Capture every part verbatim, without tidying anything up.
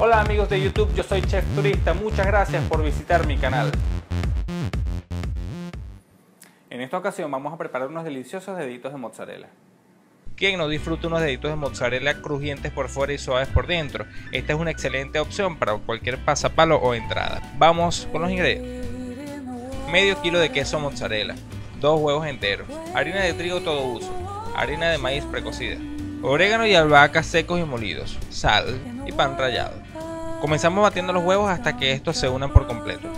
Hola amigos de YouTube, yo soy Chef Turista, muchas gracias por visitar mi canal. En esta ocasión vamos a preparar unos deliciosos deditos de mozzarella. ¿Quién no disfruta unos deditos de mozzarella crujientes por fuera y suaves por dentro? Esta es una excelente opción para cualquier pasapalo o entrada. Vamos con los ingredientes. Medio kilo de queso mozzarella, dos huevos enteros, harina de trigo todo uso, harina de maíz precocida, orégano y albahaca secos y molidos, sal y pan rallado. Comenzamos batiendo los huevos hasta que estos se unan por completo.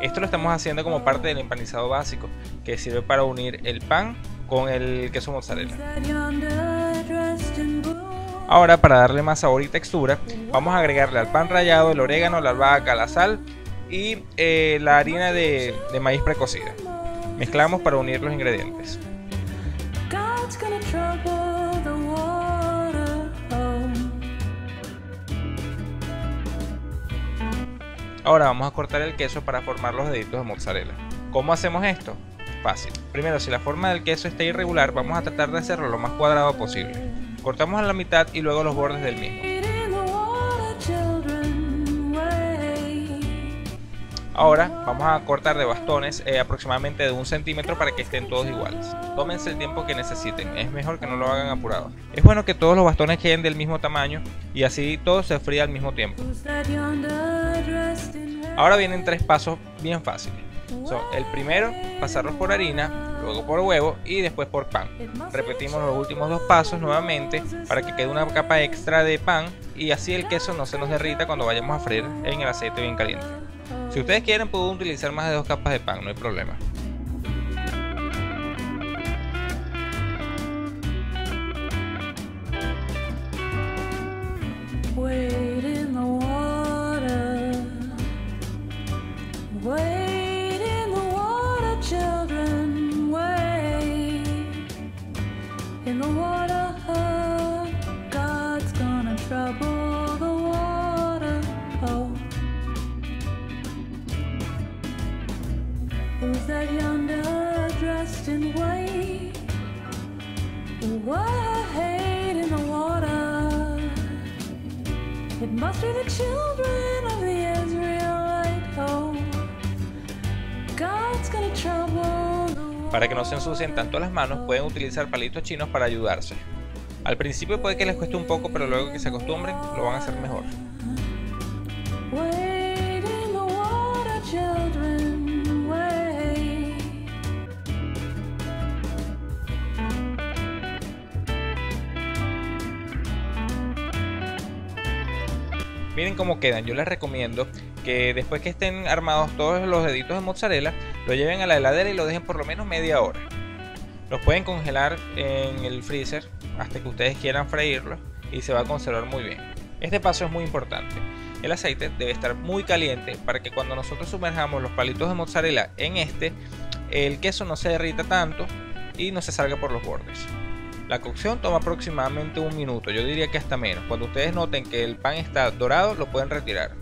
Esto lo estamos haciendo como parte del empanizado básico, que sirve para unir el pan con el queso mozzarella. Ahora, para darle más sabor y textura, vamos a agregarle al pan rallado el orégano, la albahaca, la sal y eh, la harina de, de maíz precocida. Mezclamos para unir los ingredientes. Ahora vamos a cortar el queso para formar los deditos de mozzarella. ¿Cómo hacemos esto? Fácil. Primero, si la forma del queso está irregular, vamos a tratar de hacerlo lo más cuadrado posible. Cortamos a la mitad y luego los bordes del mismo. Ahora vamos a cortar de bastones eh, aproximadamente de un centímetro para que estén todos iguales. Tómense el tiempo que necesiten, es mejor que no lo hagan apurado. Es bueno que todos los bastones queden del mismo tamaño y así todo se fría al mismo tiempo. Ahora vienen tres pasos bien fáciles. Son el primero, pasarlos por harina, luego por huevo y después por pan. Repetimos los últimos dos pasos nuevamente para que quede una capa extra de pan y así el queso no se nos derrita cuando vayamos a freír en el aceite bien caliente. Si ustedes quieren, pueden utilizar más de dos capas de pan, no hay problema. Para que no se ensucien tanto las manos, pueden utilizar palitos chinos para ayudarse. Al principio puede que les cueste un poco, pero luego que se acostumbren, lo van a hacer mejor. Miren cómo quedan. Yo les recomiendo que después que estén armados todos los deditos de mozzarella, lo lleven a la heladera y lo dejen por lo menos media hora. Los pueden congelar en el freezer hasta que ustedes quieran freírlos y se va a conservar muy bien. Este paso es muy importante. El aceite debe estar muy caliente para que cuando nosotros sumerjamos los palitos de mozzarella en este, el queso no se derrita tanto y no se salga por los bordes. La cocción toma aproximadamente un minuto, yo diría que hasta menos. Cuando ustedes noten que el pan está dorado, lo pueden retirar.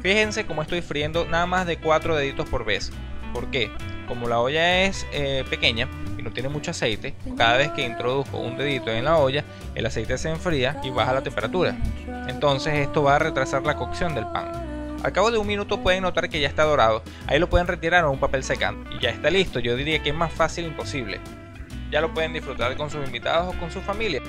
Fíjense cómo estoy friendo nada más de cuatro deditos por vez. ¿Por qué? Como la olla es eh, pequeña y no tiene mucho aceite, cada vez que introduzco un dedito en la olla, el aceite se enfría y baja la temperatura. Entonces esto va a retrasar la cocción del pan. Al cabo de un minuto pueden notar que ya está dorado, ahí lo pueden retirar a un papel secante. Y ya está listo, yo diría que es más fácil imposible. Ya lo pueden disfrutar con sus invitados o con su familia.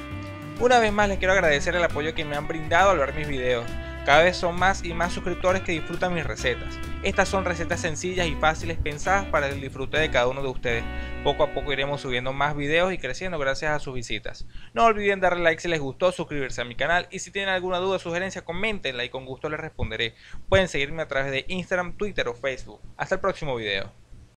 Una vez más les quiero agradecer el apoyo que me han brindado al ver mis videos. Cada vez son más y más suscriptores que disfrutan mis recetas. Estas son recetas sencillas y fáciles pensadas para el disfrute de cada uno de ustedes. Poco a poco iremos subiendo más videos y creciendo gracias a sus visitas. No olviden darle like si les gustó, suscribirse a mi canal y si tienen alguna duda o sugerencia, coméntenla y con gusto les responderé. Pueden seguirme a través de Instagram, Twitter o Facebook. Hasta el próximo video.